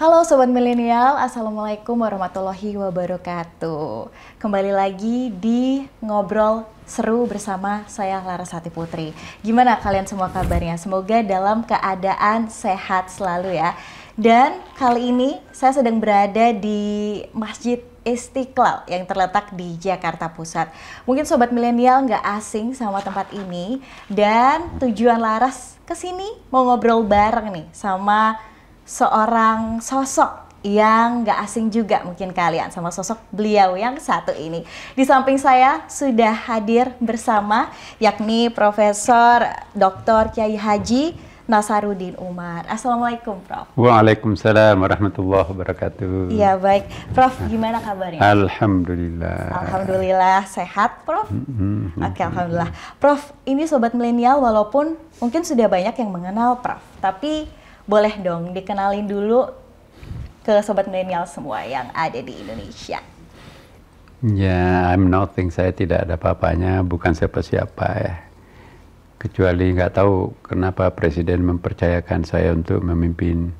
Halo Sobat Milenial, Assalamualaikum warahmatullahi wabarakatuh. Kembali lagi di Ngobrol Seru bersama saya Larasati Putri. Gimana kalian semua kabarnya? Semoga dalam keadaan sehat selalu ya. Dan kali ini saya sedang berada di Masjid Istiqlal yang terletak di Jakarta Pusat. Mungkin Sobat Milenial nggak asing sama tempat ini. Dan tujuan Laras kesini mau ngobrol bareng nih sama seorang sosok yang gak asing juga mungkin kalian sama sosok beliau yang satu ini. Di samping saya sudah hadir bersama yakni Profesor Dr. Kiai Haji Nasaruddin Umar. Assalamualaikum Prof. Waalaikumsalam warahmatullahi wabarakatuh. Iya baik, Prof gimana kabarnya? Alhamdulillah. Alhamdulillah sehat Prof? Oke, Alhamdulillah. Prof ini Sobat Milenial walaupun mungkin sudah banyak yang mengenal Prof, tapi boleh dong dikenalin dulu ke Sobat Milenial semua yang ada di Indonesia. Ya, I'm nothing. Saya tidak ada apa-apanya, bukan siapa-siapa ya. Kecuali nggak tahu kenapa Presiden mempercayakan saya untuk memimpin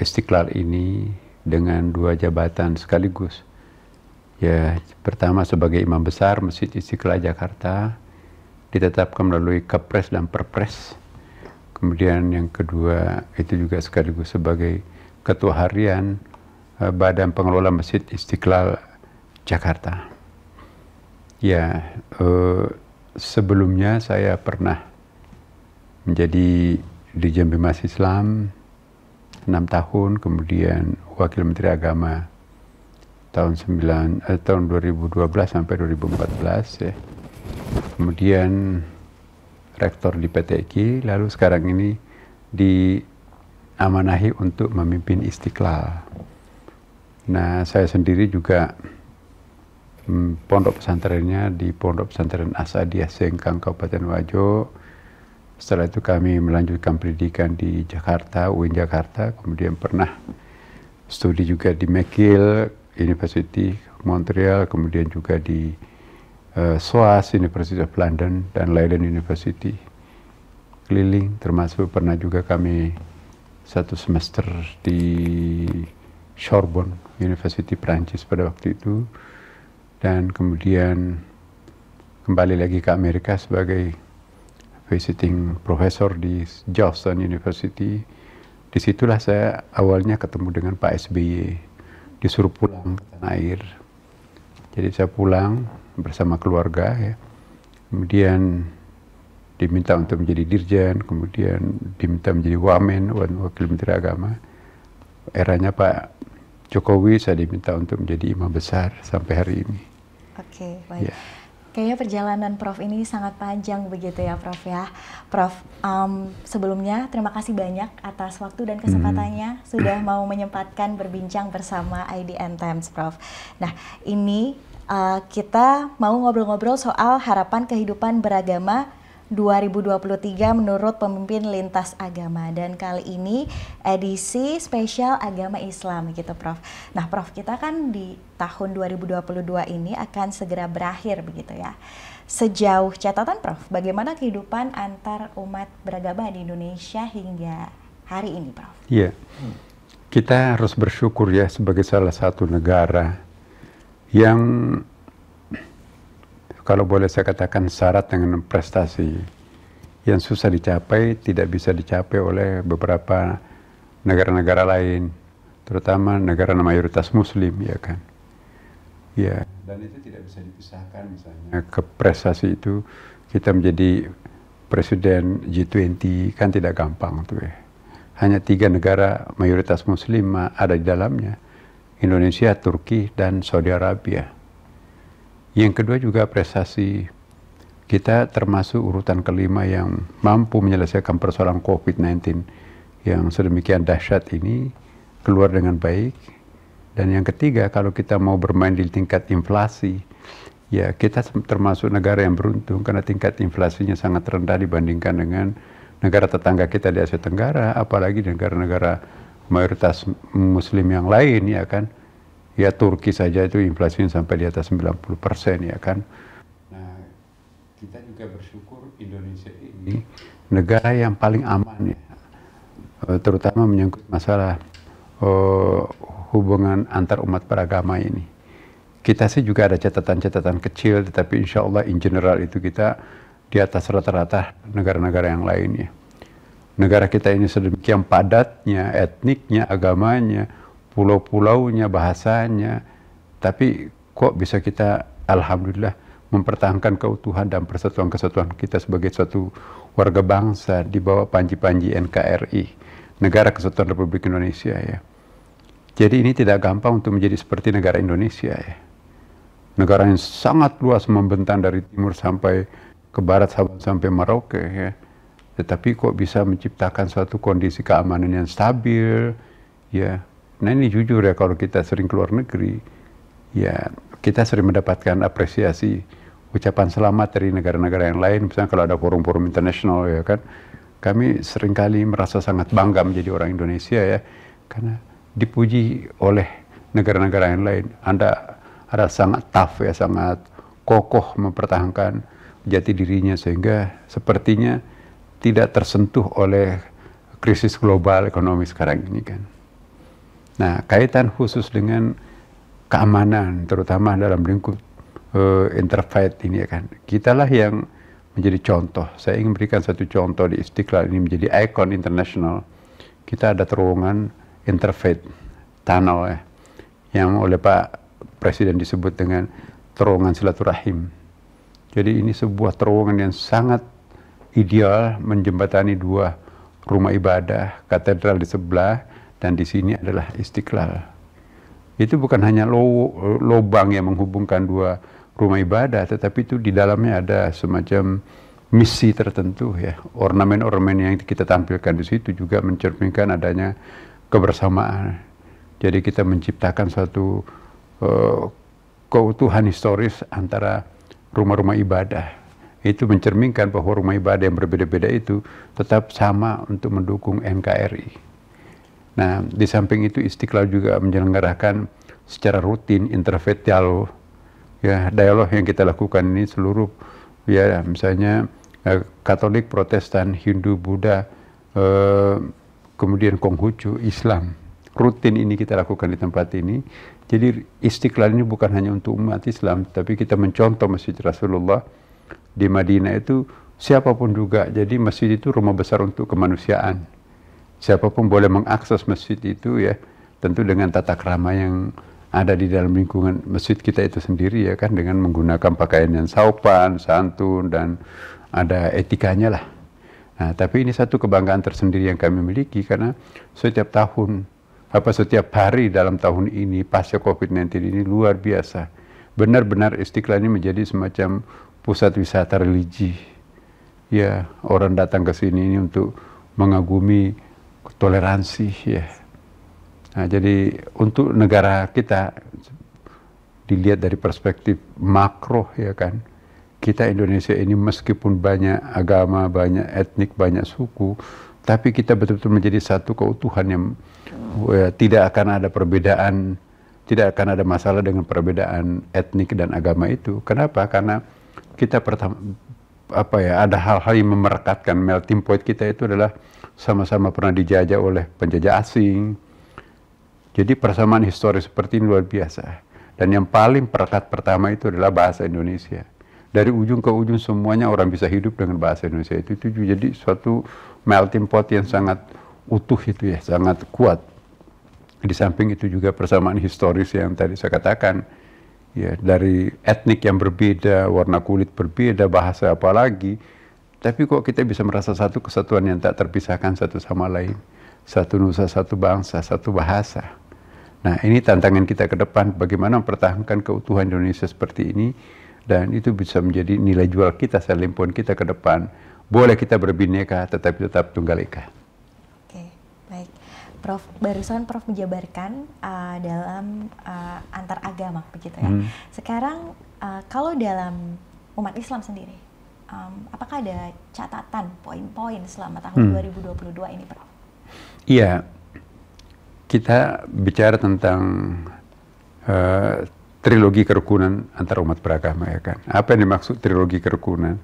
Istiqlal ini dengan dua jabatan sekaligus. Ya, pertama sebagai Imam Besar Masjid Istiqlal Jakarta, ditetapkan melalui Kepres dan Perpres. Kemudian yang kedua itu juga sekaligus sebagai Ketua Harian Badan Pengelola Masjid Istiqlal Jakarta. Ya, sebelumnya saya pernah menjadi Dirjen Bimas Islam 6 tahun, kemudian Wakil Menteri Agama tahun 2012 sampai 2014 ya. Kemudian Rektor di PTIK, lalu sekarang ini diamanahi untuk memimpin Istiqlal. Nah, saya sendiri juga pondok pesantrennya di Pondok Pesantren Asadiyah Sengkang, Kabupaten Wajo. Setelah itu kami melanjutkan pendidikan di Jakarta, UIN Jakarta, kemudian pernah studi juga di McGill University, Montreal, kemudian juga di SOAS University of London dan Leiden University, keliling, termasuk pernah juga kami satu semester di Sorbonne University Perancis pada waktu itu, dan kemudian kembali lagi ke Amerika sebagai visiting professor di Johnson University. Disitulah saya awalnya ketemu dengan Pak SBY, disuruh pulang ke tanah air. Jadi saya pulang bersama keluarga ya. Kemudian diminta untuk menjadi dirjen, kemudian diminta menjadi wamen, Wakil Menteri Agama. Eranya Pak Jokowi saya diminta untuk menjadi Imam Besar sampai hari ini. Oke, baik. Ya. Kayaknya perjalanan Prof ini sangat panjang begitu ya Prof ya. Prof, sebelumnya terima kasih banyak atas waktu dan kesempatannya sudah mau menyempatkan berbincang bersama IDN Times Prof. Nah, ini kita mau ngobrol-ngobrol soal harapan kehidupan beragama 2023 menurut pemimpin lintas agama. Dan kali ini edisi spesial agama Islam gitu Prof. Nah Prof, kita kan di tahun 2022 ini akan segera berakhir begitu ya. Sejauh catatan Prof, bagaimana kehidupan antar umat beragama di Indonesia hingga hari ini Prof? Iya, kita harus bersyukur ya sebagai salah satu negara yang kalau boleh saya katakan syarat dengan prestasi yang susah dicapai, tidak bisa dicapai oleh beberapa negara-negara lain, terutama negara mayoritas muslim ya kan. Ya, dan itu tidak bisa dipisahkan misalnya ke prestasi itu kita menjadi presiden G20 kan tidak gampang tuh ya. Hanya 3 negara mayoritas muslim ada di dalamnya. Indonesia, Turki, dan Saudi Arabia. Yang kedua juga prestasi kita termasuk urutan kelima yang mampu menyelesaikan persoalan COVID-19 yang sedemikian dahsyat ini keluar dengan baik. Dan yang ketiga, kalau kita mau bermain di tingkat inflasi, ya kita termasuk negara yang beruntung karena tingkat inflasinya sangat rendah dibandingkan dengan negara tetangga kita di Asia Tenggara, apalagi negara-negara mayoritas muslim yang lain ya kan. Ya Turki saja itu inflasinya sampai di atas 90% ya kan. Nah, kita juga bersyukur Indonesia ini negara yang paling aman ya, terutama menyangkut masalah hubungan antar umat beragama ini. Kita sih juga ada catatan-catatan kecil, tetapi insya Allah in general itu kita di atas rata-rata negara-negara yang lainnya. Negara kita ini sedemikian padatnya, etniknya, agamanya, pulau-pulaunya, bahasanya, tapi kok bisa kita alhamdulillah mempertahankan keutuhan dan persatuan-kesatuan kita sebagai suatu warga bangsa di bawah panji-panji NKRI, Negara Kesatuan Republik Indonesia ya. Jadi ini tidak gampang untuk menjadi seperti negara Indonesia ya. Negara yang sangat luas membentang dari timur sampai ke barat sampai Merauke ya. Tetapi kok bisa menciptakan suatu kondisi keamanan yang stabil, ya. Nah ini jujur ya, kalau kita sering keluar negeri, ya kita sering mendapatkan apresiasi, ucapan selamat dari negara-negara yang lain. Misalnya kalau ada forum-forum internasional ya kan, kami seringkali merasa sangat bangga menjadi orang Indonesia ya, karena dipuji oleh negara-negara yang lain. Anda ada sangat tough ya, sangat kokoh mempertahankan jati dirinya sehingga sepertinya tidak tersentuh oleh krisis global ekonomi sekarang ini kan. Nah, kaitan khusus dengan keamanan, terutama dalam lingkup interfaith ini ya kan. Kitalah yang menjadi contoh. Saya ingin memberikan satu contoh di Istiqlal ini menjadi ikon internasional. Kita ada terowongan interfaith tunnel ya, yang oleh Pak Presiden disebut dengan terowongan silaturahim. Jadi ini sebuah terowongan yang sangat ideal menjembatani dua rumah ibadah, katedral di sebelah, dan di sini adalah Istiqlal. Itu bukan hanya lobang yang menghubungkan dua rumah ibadah, tetapi itu di dalamnya ada semacam misi tertentu ya. Ornamen-ornamen yang kita tampilkan di situ juga mencerminkan adanya kebersamaan. Jadi kita menciptakan suatu keutuhan historis antara rumah-rumah ibadah. Itu mencerminkan bahwa rumah ibadah yang berbeda-beda itu tetap sama untuk mendukung NKRI. Nah, di samping itu Istiqlal juga menyelenggarakan secara rutin interfaith dialog. Ya, dialog yang kita lakukan ini seluruh, ya misalnya Katolik, Protestan, Hindu, Buddha, kemudian Konghucu, Islam. Rutin ini kita lakukan di tempat ini. Jadi Istiqlal ini bukan hanya untuk umat Islam, tapi kita mencontoh Masjid Rasulullah di Madinah itu siapapun juga. Jadi masjid itu rumah besar untuk kemanusiaan. Siapapun boleh mengakses masjid itu ya, tentu dengan tata krama yang ada di dalam lingkungan masjid kita itu sendiri ya kan, dengan menggunakan pakaian yang sopan, santun, dan ada etikanya lah. Nah, tapi ini satu kebanggaan tersendiri yang kami miliki, karena setiap hari dalam tahun ini pasca COVID-19 ini luar biasa. Benar-benar Istiqlal ini menjadi semacam pusat wisata religi, ya orang datang ke sini ini untuk mengagumi toleransi, ya. Nah, jadi untuk negara kita dilihat dari perspektif makro, ya kan, kita Indonesia ini meskipun banyak agama, banyak etnik, banyak suku, tapi kita betul-betul menjadi satu keutuhan yang ya, tidak akan ada perbedaan, tidak akan ada masalah dengan perbedaan etnik dan agama itu. Kenapa? Karena kita ada hal-hal yang memerekatkan. Melting point kita itu adalah sama-sama pernah dijajah oleh penjajah asing. Jadi persamaan historis seperti ini luar biasa. Dan yang paling perekat pertama itu adalah bahasa Indonesia. Dari ujung ke ujung semuanya orang bisa hidup dengan bahasa Indonesia. Itu jadi suatu melting pot yang sangat utuh itu ya, sangat kuat. Di samping itu juga persamaan historis yang tadi saya katakan. Ya, dari etnik yang berbeda, warna kulit berbeda, bahasa apalagi, tapi kok kita bisa merasa satu kesatuan yang tak terpisahkan satu sama lain, satu nusa, satu bangsa, satu bahasa. Nah, ini tantangan kita ke depan, bagaimana mempertahankan keutuhan Indonesia seperti ini, dan itu bisa menjadi nilai jual kita, selling point kita ke depan. Boleh kita berbineka, tetapi tetap tunggal ika. Prof, barusan Prof menjabarkan dalam antar agama begitu ya. Sekarang kalau dalam umat Islam sendiri, apakah ada catatan poin-poin selama tahun 2022 ini, Prof? Iya, kita bicara tentang trilogi kerukunan antar umat beragama, ya kan. Apa yang dimaksud trilogi kerukunan?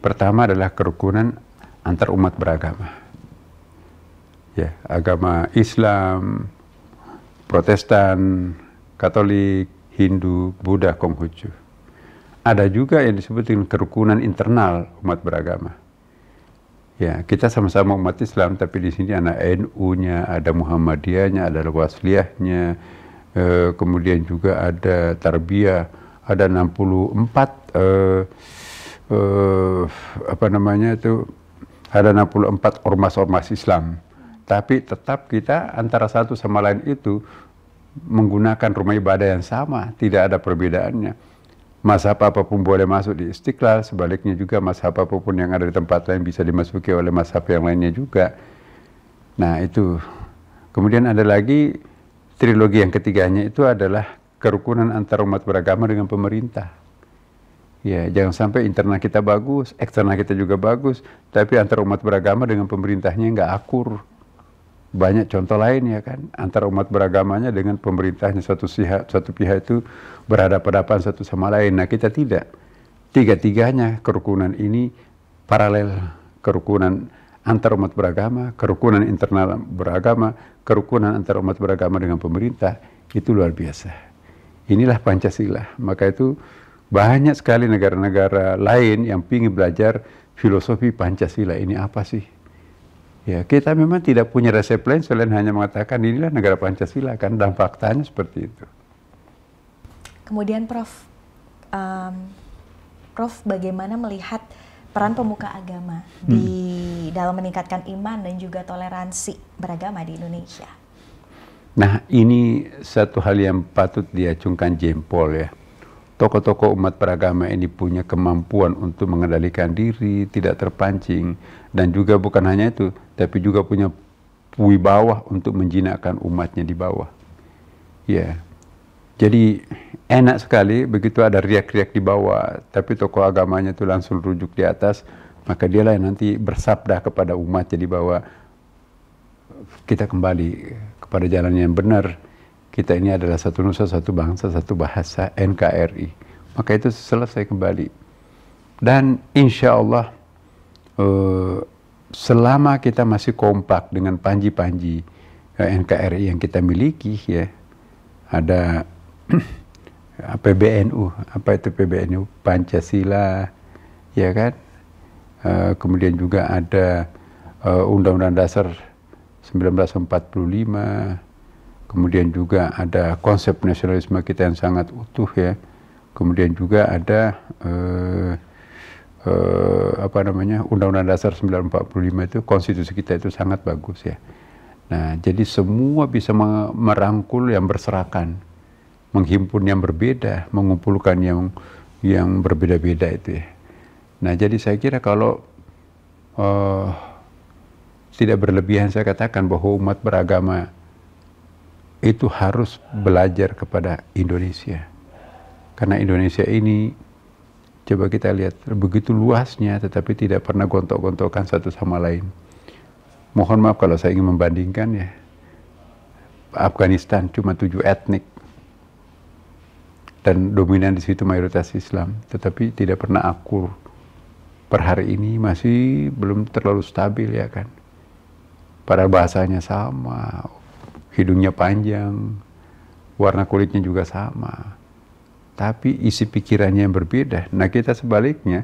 Pertama adalah kerukunan antar umat beragama, ya, agama Islam, Protestan, Katolik, Hindu, Buddha, Konghucu. Ada juga yang disebut dengan kerukunan internal umat beragama. Ya, kita sama-sama umat Islam, tapi di sini ada NU-nya, ada Muhammadiyahnya, ada Wasliyahnya, kemudian juga ada Tarbiyah, ada 64 apa namanya itu, ada 64 ormas-ormas Islam. Tapi tetap kita antara satu sama lain itu menggunakan rumah ibadah yang sama, tidak ada perbedaannya. Mazhab apapun boleh masuk di Istiqlal, sebaliknya juga mazhab apapun yang ada di tempat lain bisa dimasuki oleh mazhab yang lainnya juga. Nah itu. Kemudian ada lagi trilogi yang ketiganya, itu adalah kerukunan antar umat beragama dengan pemerintah. Ya, jangan sampai internal kita bagus, eksternal kita juga bagus, tapi antar umat beragama dengan pemerintahnya nggak akur. Banyak contoh lain, ya kan, antara umat beragamanya dengan pemerintahnya satu pihak itu berhadapan-hadapan satu sama lain. Nah kita tidak, tiga-tiganya kerukunan ini paralel, kerukunan antar umat beragama, kerukunan internal beragama, kerukunan antar umat beragama dengan pemerintah, itu luar biasa. Inilah Pancasila. Maka itu banyak sekali negara-negara lain yang ingin belajar filosofi Pancasila ini apa sih. Ya, kita memang tidak punya resep lain selain hanya mengatakan inilah negara Pancasila, kan, dan faktanya seperti itu. Kemudian Prof, bagaimana melihat peran pemuka agama di dalam meningkatkan iman dan juga toleransi beragama di Indonesia? Nah, ini satu hal yang patut diacungkan jempol, ya. Tokoh-tokoh umat beragama ini punya kemampuan untuk mengendalikan diri, tidak terpancing, dan juga bukan hanya itu, tapi juga punya wibawa untuk menjinakkan umatnya di bawah. Ya, jadi enak sekali begitu ada riak-riak di bawah, tapi tokoh agamanya itu langsung rujuk di atas, maka dialah yang nanti bersabda kepada umatnya di bawah, kita kembali kepada jalan yang benar. Kita ini adalah satu nusa, satu bangsa, satu bahasa, NKRI. Maka itu selesai kembali. Dan insya Allah, selama kita masih kompak dengan panji-panji NKRI yang kita miliki, ya, ada PBNU, apa itu PBNU? Pancasila, ya kan? Kemudian juga ada Undang-Undang Dasar 1945, kemudian juga ada konsep nasionalisme kita yang sangat utuh, ya. Kemudian juga ada apa namanya, Undang-Undang Dasar 1945 itu, konstitusi kita itu sangat bagus, ya. Nah, jadi semua bisa merangkul yang berserakan, menghimpun yang berbeda, mengumpulkan yang berbeda-beda itu, ya. Nah, jadi saya kira kalau tidak berlebihan saya katakan bahwa umat beragama itu harus belajar kepada Indonesia. Karena Indonesia ini, coba kita lihat, begitu luasnya tetapi tidak pernah gontok-gontokan satu sama lain. Mohon maaf kalau saya ingin membandingkan, ya. Afghanistan cuma 7 etnik. Dan dominan di situ mayoritas Islam. Tetapi tidak pernah akur. Per hari ini masih belum terlalu stabil, ya kan. Padahal bahasanya sama. Hidungnya panjang, warna kulitnya juga sama, tapi isi pikirannya yang berbeda. Nah kita sebaliknya,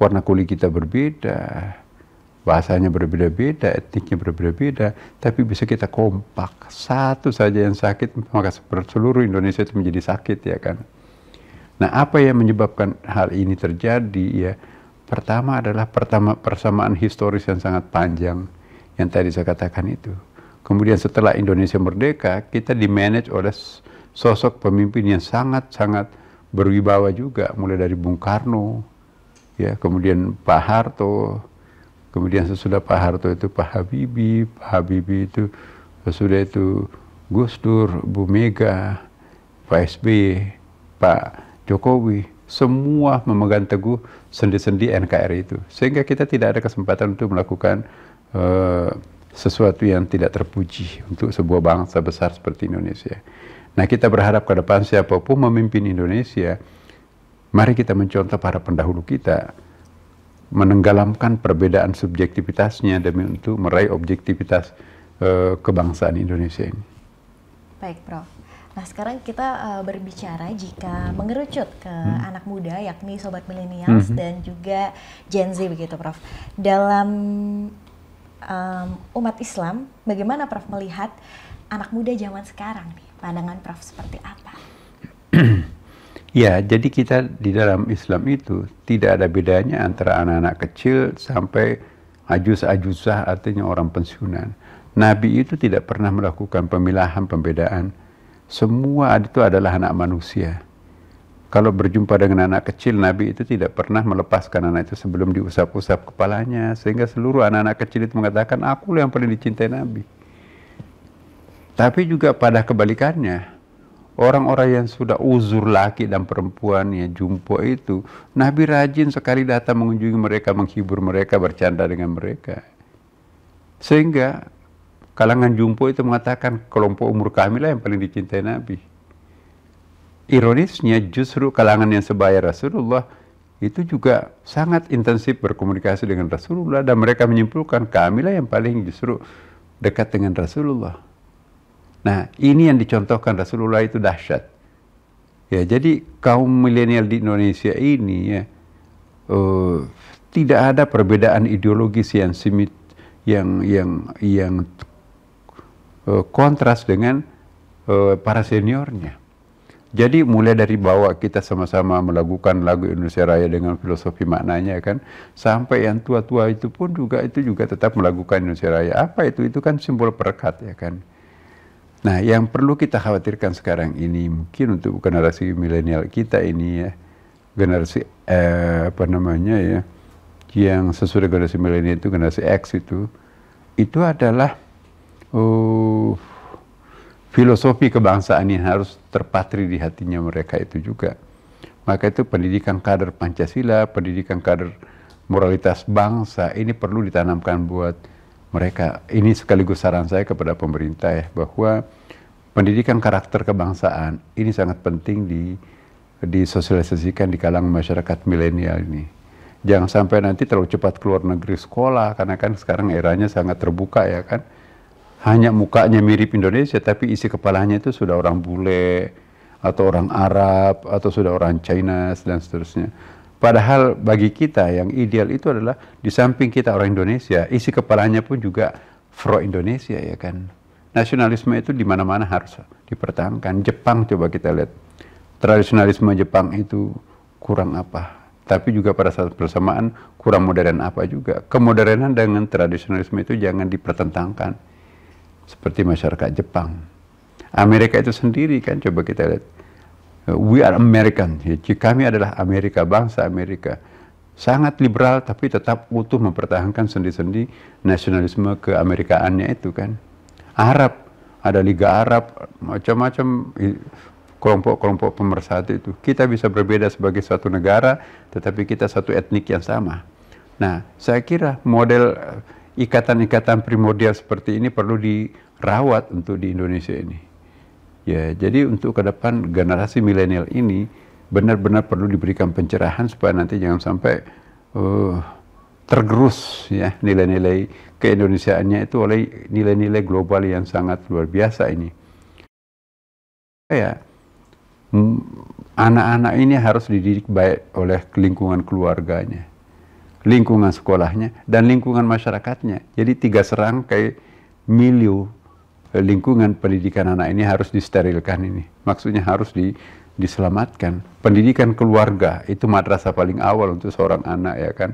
warna kulit kita berbeda, bahasanya berbeda-beda, etniknya berbeda-beda, tapi bisa kita kompak. Satu saja yang sakit, maka seluruh Indonesia itu menjadi sakit, ya kan. Nah apa yang menyebabkan hal ini terjadi, ya? Pertama adalah persamaan historis yang sangat panjang, yang tadi saya katakan itu. Kemudian setelah Indonesia merdeka, kita dimanage oleh sosok pemimpin yang sangat-sangat berwibawa juga, mulai dari Bung Karno, ya, kemudian Pak Harto, kemudian sesudah Pak Harto itu Pak Habibie itu, sesudah itu Gus Dur, Bu Mega, Pak SBY, Pak Jokowi, semua memegang teguh sendi-sendi NKRI itu, sehingga kita tidak ada kesempatan untuk melakukan sesuatu yang tidak terpuji untuk sebuah bangsa besar seperti Indonesia. Nah, kita berharap ke depan siapapun memimpin Indonesia, mari kita mencontoh para pendahulu kita, menenggelamkan perbedaan subjektivitasnya demi untuk meraih objektivitas kebangsaan Indonesia ini. Baik, Prof. Nah, sekarang kita berbicara jika mengerucut ke anak muda, yakni sobat milenials dan juga Gen Z begitu, Prof. Dalam umat Islam, bagaimana Prof melihat anak muda zaman sekarang nih? Pandangan Prof seperti apa? Ya, jadi kita di dalam Islam itu tidak ada bedanya antara anak-anak kecil sampai ajuz-ajuzah, artinya orang pensiunan. Nabi itu tidak pernah melakukan pemilahan, pembedaan. Semua itu adalah anak manusia. Kalau berjumpa dengan anak kecil, Nabi itu tidak pernah melepaskan anak itu sebelum diusap-usap kepalanya. Sehingga seluruh anak-anak kecil itu mengatakan, aku yang paling dicintai Nabi. Tapi juga pada kebalikannya, orang-orang yang sudah uzur laki dan perempuan yang jumpo itu, Nabi rajin sekali datang mengunjungi mereka, menghibur mereka, bercanda dengan mereka. Sehingga kalangan jumpo itu mengatakan kelompok umur kami lah yang paling dicintai Nabi. Ironisnya justru kalangan yang sebaya Rasulullah itu juga sangat intensif berkomunikasi dengan Rasulullah dan mereka menyimpulkan kami lah yang paling justru dekat dengan Rasulullah. Nah, ini yang dicontohkan Rasulullah itu dahsyat. Ya, jadi kaum milenial di Indonesia ini ya tidak ada perbedaan ideologis yang simit, yang kontras dengan para seniornya. Jadi mulai dari bawah kita sama-sama melakukan lagu Indonesia Raya dengan filosofi maknanya kan, sampai yang tua-tua itu juga tetap melakukan Indonesia Raya. Apa itu? Itu kan simbol perekat ya kan. Nah, yang perlu kita khawatirkan sekarang ini mungkin untuk generasi milenial kita ini ya, generasi yang sesuai generasi milenial itu generasi X itu adalah filosofi kebangsaan yang harus terpatri di hatinya mereka itu juga. Maka itu pendidikan kader Pancasila, pendidikan kader moralitas bangsa ini perlu ditanamkan buat mereka. Ini sekaligus saran saya kepada pemerintah ya, bahwa pendidikan karakter kebangsaan ini sangat penting disosialisasikan di kalangan masyarakat milenial ini. Jangan sampai nanti terlalu cepat keluar negeri sekolah, karena kan sekarang eranya sangat terbuka ya kan. Hanya mukanya mirip Indonesia, tapi isi kepalanya itu sudah orang bule, atau orang Arab, atau sudah orang Cina, dan seterusnya. Padahal bagi kita yang ideal itu adalah di samping kita orang Indonesia, isi kepalanya pun juga pro-Indonesia ya kan. Nasionalisme itu di mana-mana harus dipertahankan. Jepang coba kita lihat. Tradisionalisme Jepang itu kurang apa. Tapi juga pada saat bersamaan kurang modern apa juga. Kemodernan dengan tradisionalisme itu jangan dipertentangkan. Seperti masyarakat Jepang. Amerika itu sendiri kan coba kita lihat. We are American. Kami adalah Amerika, bangsa Amerika. Sangat liberal tapi tetap utuh mempertahankan sendi-sendi nasionalisme keamerikaannya itu kan. Arab, ada Liga Arab, macam-macam kelompok-kelompok pemersatu itu. Kita bisa berbeda sebagai suatu negara, tetapi kita satu etnik yang sama. Nah, saya kira model ikatan-ikatan primordial seperti ini perlu dirawat untuk di Indonesia ini. Ya, jadi untuk ke depan generasi milenial ini benar-benar perlu diberikan pencerahan supaya nanti jangan sampai tergerus ya nilai-nilai keindonesiaannya itu oleh nilai-nilai global yang sangat luar biasa ini. Ya, anak-anak ini harus dididik baik oleh lingkungan keluarganya, lingkungan sekolahnya, dan lingkungan masyarakatnya. Jadi tiga serangkai milieu lingkungan pendidikan anak ini harus disterilkan ini. Maksudnya harus diselamatkan. Pendidikan keluarga itu madrasah paling awal untuk seorang anak ya kan.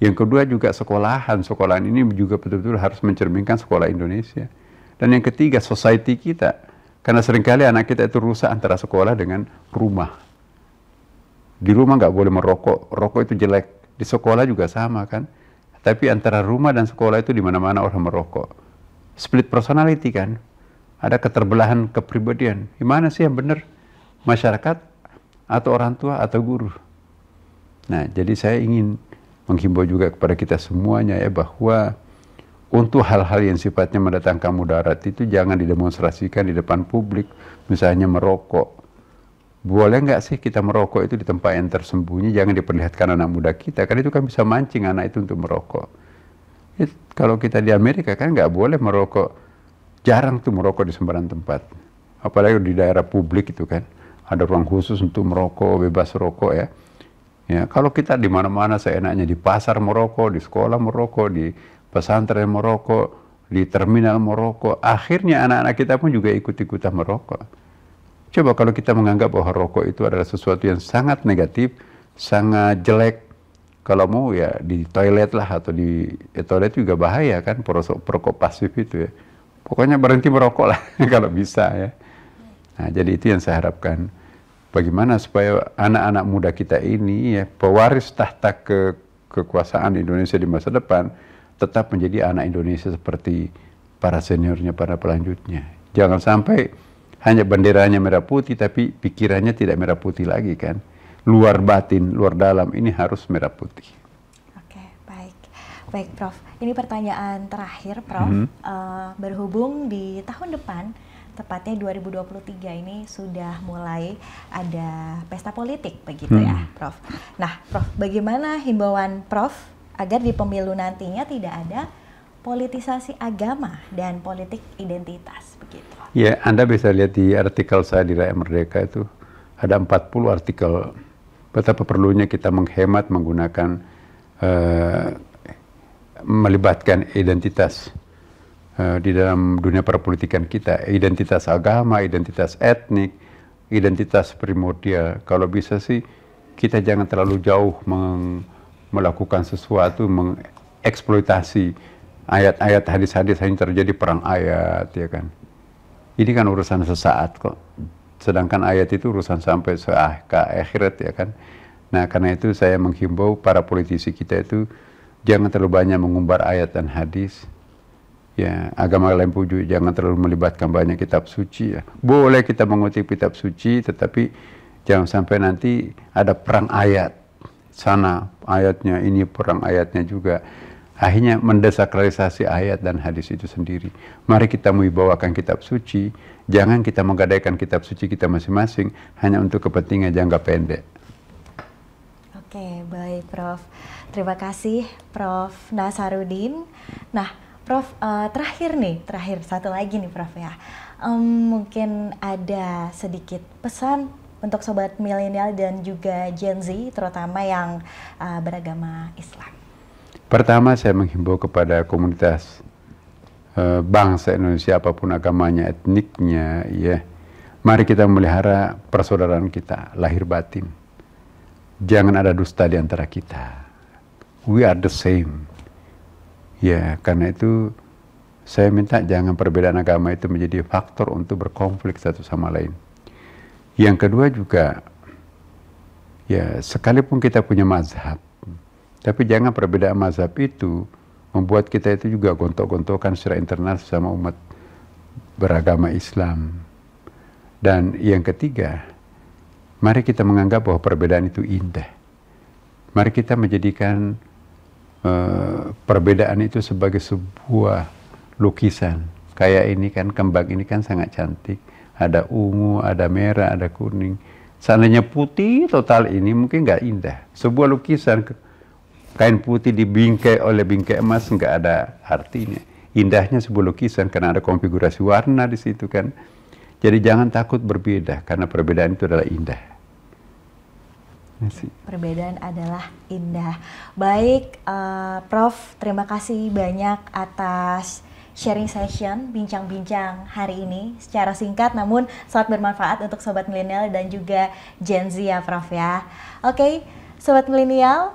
Yang kedua juga sekolahan. Sekolahan ini juga betul-betul harus mencerminkan sekolah Indonesia. Dan yang ketiga society kita. Karena seringkali anak kita itu rusak antara sekolah dengan rumah. Di rumah nggak boleh merokok. Rokok itu jelek. Di sekolah juga sama kan. Tapi antara rumah dan sekolah itu di mana-mana orang merokok. Split personality kan, ada keterbelahan kepribadian. Gimana sih yang benar, masyarakat atau orang tua atau guru? Nah, jadi saya ingin menghimbau juga kepada kita semuanya ya bahwa untuk hal-hal yang sifatnya mendatangkan mudarat itu jangan didemonstrasikan di depan publik. Misalnya merokok. Boleh nggak sih kita merokok itu di tempat yang tersembunyi, jangan diperlihatkan anak muda kita, kan itu kan bisa mancing anak itu untuk merokok. Jadi, kalau kita di Amerika kan nggak boleh merokok, jarang tuh merokok di sembarang tempat. Apalagi di daerah publik itu kan, ada ruang khusus untuk merokok, bebas rokok ya. Ya kalau kita di mana-mana seenaknya, di pasar merokok, di sekolah merokok, di pesantren merokok, di terminal merokok, akhirnya anak-anak kita pun juga ikut-ikutan merokok. Coba kalau kita menganggap bahwa rokok itu adalah sesuatu yang sangat negatif, sangat jelek. Kalau mau ya di toilet lah, atau di toilet juga bahaya kan, perokok pasif itu ya. Pokoknya berhenti merokok lah kalau bisa ya. Nah jadi itu yang saya harapkan. Bagaimana supaya anak-anak muda kita ini ya, pewaris tahta kekuasaan Indonesia di masa depan, tetap menjadi anak Indonesia seperti para seniornya, para pelanjutnya. Jangan sampai hanya benderanya merah putih, tapi pikirannya tidak merah putih lagi kan. Luar batin, luar dalam, ini harus merah putih. Oke, baik. Baik, Prof. Ini pertanyaan terakhir, Prof. Berhubung di tahun depan, tepatnya 2023 ini sudah mulai ada pesta politik, begitu ya, Prof. Nah, Prof, bagaimana himbauan Prof agar di pemilu nantinya tidak ada politisasi agama dan politik identitas, begitu? Ya, Anda bisa lihat di artikel saya di Rakyat Merdeka itu ada 40 artikel betapa perlunya kita menghemat menggunakan melibatkan identitas di dalam dunia perpolitikan kita, identitas agama, identitas etnik, identitas primordial. Kalau bisa sih kita jangan terlalu jauh melakukan sesuatu mengeksploitasi ayat-ayat, hadis-hadis, hanya terjadi perang ayat, ya kan. Ini kan urusan sesaat kok. Sedangkan ayat itu urusan sampai ke akhirat, ya kan. Nah, karena itu saya menghimbau para politisi kita itu jangan terlalu banyak mengumbar ayat dan hadis. Ya, agama lain pun jangan terlalu melibatkan banyak kitab suci ya. Boleh kita mengutip kitab suci, tetapi jangan sampai nanti ada perang ayat. Sana ayatnya, ini perang ayatnya juga. Akhirnya mendesakralisasi ayat dan hadis itu sendiri. Mari kita membawakan kitab suci, jangan kita menggadaikan kitab suci kita masing-masing hanya untuk kepentingan jangka pendek. Oke, baik Prof. Terima kasih Prof. Nasaruddin. Nah, Prof, terakhir satu lagi nih Prof ya. Mungkin ada sedikit pesan untuk sobat milenial dan juga Gen Z, terutama yang beragama Islam. Pertama, saya menghimbau kepada komunitas bangsa Indonesia apapun agamanya, etniknya, ya. Mari kita memelihara persaudaraan kita, lahir batin. Jangan ada dusta di antara kita. We are the same. Ya, karena itu saya minta jangan perbedaan agama itu menjadi faktor untuk berkonflik satu sama lain. Yang kedua juga, ya sekalipun kita punya mazhab, tapi jangan perbedaan mazhab itu membuat kita itu juga gontok-gontokan secara internal sama umat beragama Islam. Dan yang ketiga, mari kita menganggap bahwa perbedaan itu indah. Mari kita menjadikan perbedaan itu sebagai sebuah lukisan. Kayak ini kan, kembang ini kan sangat cantik. Ada ungu, ada merah, ada kuning. Seandainya putih total ini mungkin nggak indah. Sebuah lukisan kain putih dibingkai oleh bingkai emas nggak ada artinya. Indahnya sebuah lukisan karena ada konfigurasi warna di situ kan. Jadi jangan takut berbeda karena perbedaan itu adalah indah. Perbedaan adalah indah. Baik, Prof, terima kasih banyak atas sharing session, bincang-bincang hari ini secara singkat namun sangat bermanfaat untuk sobat milenial dan juga Gen Z ya Prof ya. Oke, sobat milenial,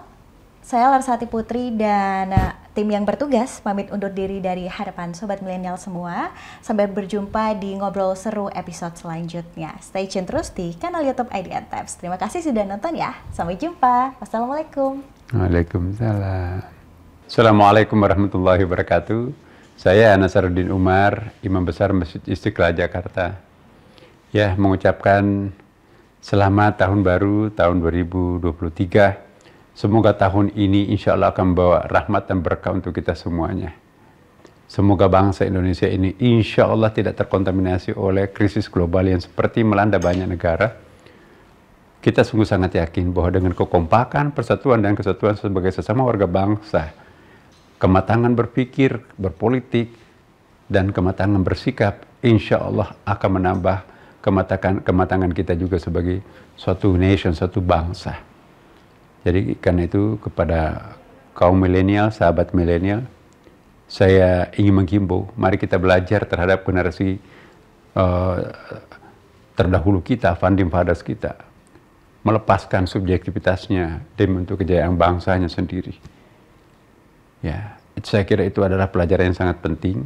saya Larasati Putri dan tim yang bertugas pamit undur diri dari hadapan sobat milenial semua. Sampai berjumpa di Ngobrol Seru episode selanjutnya. Stay tune terus di kanal YouTube IDN Times. Terima kasih sudah nonton ya. Sampai jumpa. Wassalamualaikum. Waalaikumsalam. Assalamualaikum warahmatullahi wabarakatuh. Saya Nasaruddin Umar, Imam Besar Masjid Istiqlal Jakarta. Ya, mengucapkan selamat tahun baru tahun 2023. Semoga tahun ini insya Allah akan membawa rahmat dan berkah untuk kita semuanya. Semoga bangsa Indonesia ini insya Allah tidak terkontaminasi oleh krisis global yang seperti melanda banyak negara. Kita sungguh sangat yakin bahwa dengan kekompakan, persatuan, dan kesatuan sebagai sesama warga bangsa, kematangan berpikir, berpolitik, dan kematangan bersikap, insya Allah akan menambah kematangan kita juga sebagai suatu nation, suatu bangsa. Jadi karena itu kepada kaum milenial, sahabat milenial, saya ingin menghimbau, mari kita belajar terhadap generasi terdahulu kita, founding fathers kita. Melepaskan subjektivitasnya demi untuk kejayaan bangsanya sendiri. Ya, saya kira itu adalah pelajaran yang sangat penting.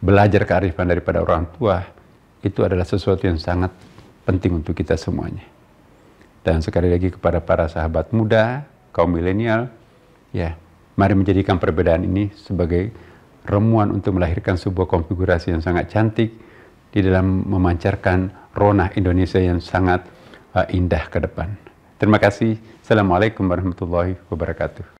Belajar kearifan daripada orang tua itu adalah sesuatu yang sangat penting untuk kita semuanya. Dan sekali lagi kepada para sahabat muda, kaum milenial, ya, mari menjadikan perbedaan ini sebagai remuan untuk melahirkan sebuah konfigurasi yang sangat cantik di dalam memancarkan rona Indonesia yang sangat indah ke depan. Terima kasih. Assalamualaikum warahmatullahi wabarakatuh.